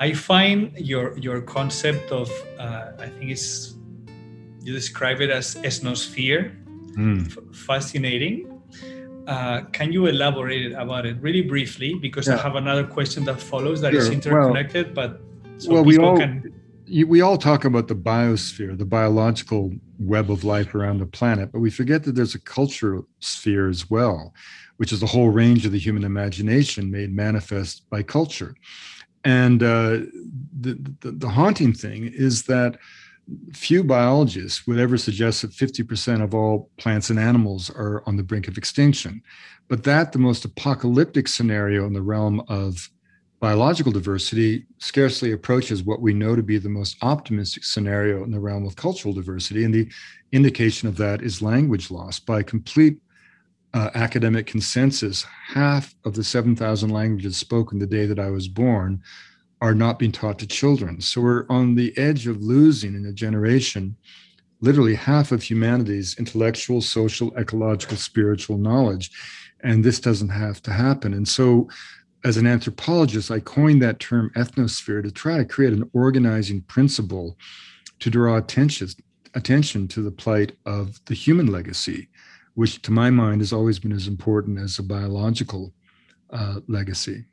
I find your concept of, I think it's, you describe it as ethnosphere, fascinating. Can you elaborate about it really briefly? Because I have another question that follows that is interconnected, we all talk about the biosphere, the biological web of life around the planet, but we forget that there's a culture sphere as well, which is the whole range of the human imagination made manifest by culture. And the haunting thing is that few biologists would ever suggest that 50% of all plants and animals are on the brink of extinction, but that the most apocalyptic scenario in the realm of biological diversity scarcely approaches what we know to be the most optimistic scenario in the realm of cultural diversity. And the indication of that is language loss. By complete academic consensus, half of the 7,000 languages spoken the day that I was born are not being taught to children. So we're on the edge of losing in a generation literally half of humanity's intellectual, social, ecological, spiritual knowledge. And this doesn't have to happen. And so as an anthropologist, I coined that term ethnosphere to try to create an organizing principle to draw attention to the plight of the human legacy, which to my mind has always been as important as a biological legacy.